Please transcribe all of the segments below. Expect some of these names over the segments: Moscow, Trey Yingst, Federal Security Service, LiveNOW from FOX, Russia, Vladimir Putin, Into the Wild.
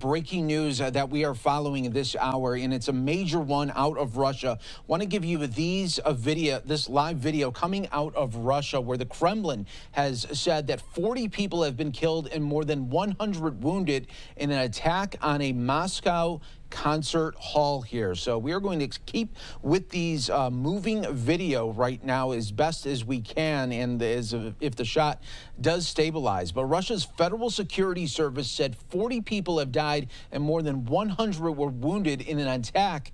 breaking news that we are following this hour, and it's a major one out of Russia. Want to give you this live video coming out of Russia, where the Kremlin has said that 40 people have been killed and more than 100 wounded in an attack on a Moscow concert hall here. So we are going to keep with these moving video right now as best as we can, and if the shot does stabilize. But Russia's Federal Security Service said 40 people have died and more than 100 were wounded in an attack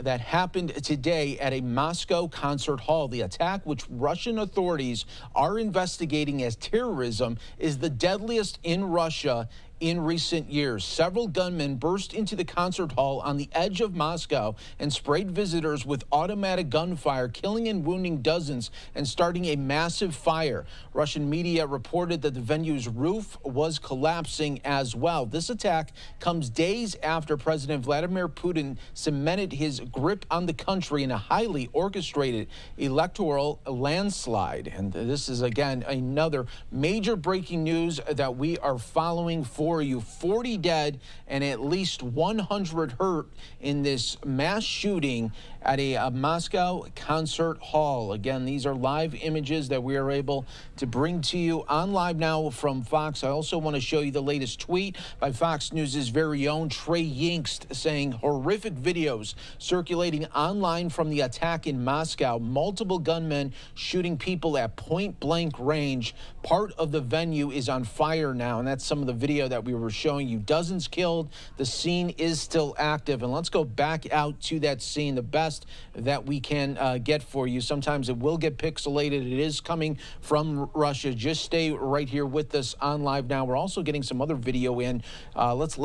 that happened today at a Moscow concert hall. The attack, which Russian authorities are investigating as terrorism, is the deadliest in Russia in recent years. Several gunmen burst into the concert hall on the edge of Moscow and sprayed visitors with automatic gunfire, killing and wounding dozens and starting a massive fire. Russian media reported that the venue's roof was collapsing as well. This attack comes days after President Vladimir Putin cemented his grip on the country in a highly orchestrated electoral landslide. And this is, again, another major breaking news that we are following for you. 40 dead and at least 100 hurt in this mass shooting at a Moscow concert hall. Again, these are live images that we are able to bring to you on Live Now from Fox. I also want to show you the latest tweet by Fox News' very own Trey Yingst, saying horrific videos circulating online from the attack in Moscow. Multiple gunmen shooting people at point-blank range. Part of the venue is on fire now, and that's some of the video that we were showing you. Dozens killed. The scene is still active, and let's go back out to that scene, the best that we can get for you. Sometimes it will get pixelated. It is coming from Russia. Just stay right here with us on Live Now. We're also getting some other video in. Let's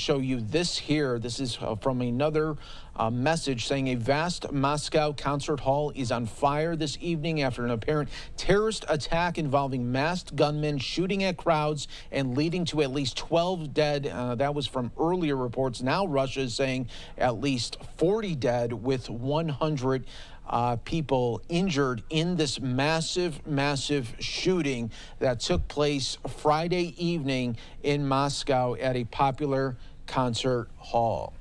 show you this here. This is from another message saying a vast Moscow concert hall is on fire this evening after an apparent terrorist attack involving masked gunmen shooting at crowds and leading to at least 12 dead. That was from earlier reports. Now Russia is saying at least 40 dead with 100 people injured in this massive shooting that took place Friday evening in Moscow at a popular concert hall.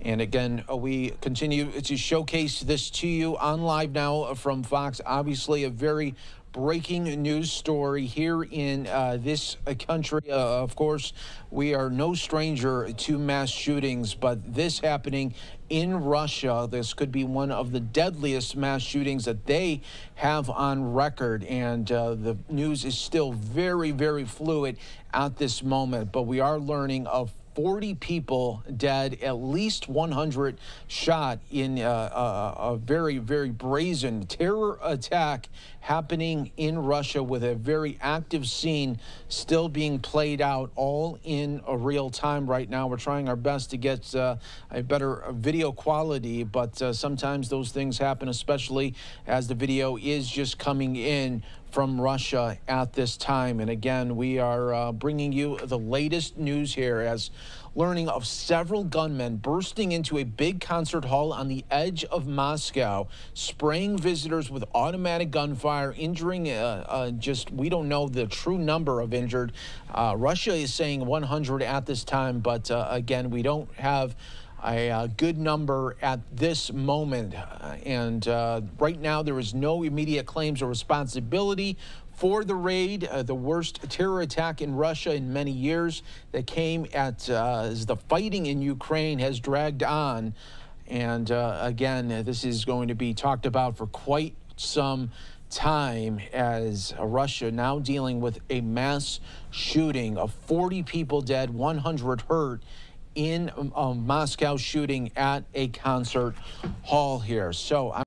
And again, we continue to showcase this to you on Live Now from Fox. Obviously, a very breaking news story here in this country. Of course, we are no stranger to mass shootings, but this happening in Russia, this could be one of the deadliest mass shootings that they have on record. And the news is still very, very fluid at this moment, but we are learning of 40 people dead, at least 100 shot in a very, very brazen terror attack happening in Russia, with a very active scene still being played out all in real time right now. We're trying our best to get a better video quality, but sometimes those things happen, especially as the video is just coming in from Russia at this time. And again, we are bringing you the latest news here, as learning of several gunmen bursting into a big concert hall on the edge of Moscow, spraying visitors with automatic gunfire, injuring we don't know the true number of injured. Russia is saying 100 at this time, but again, we don't have a good number at this moment. And right now, there is no immediate claims or responsibility for the raid, the worst terror attack in Russia in many years, that came as the fighting in Ukraine has dragged on. And again, this is going to be talked about for quite some time, as Russia now dealing with a mass shooting of 40 people dead, 100 hurt, in a Moscow shooting at a concert hall here. So I'm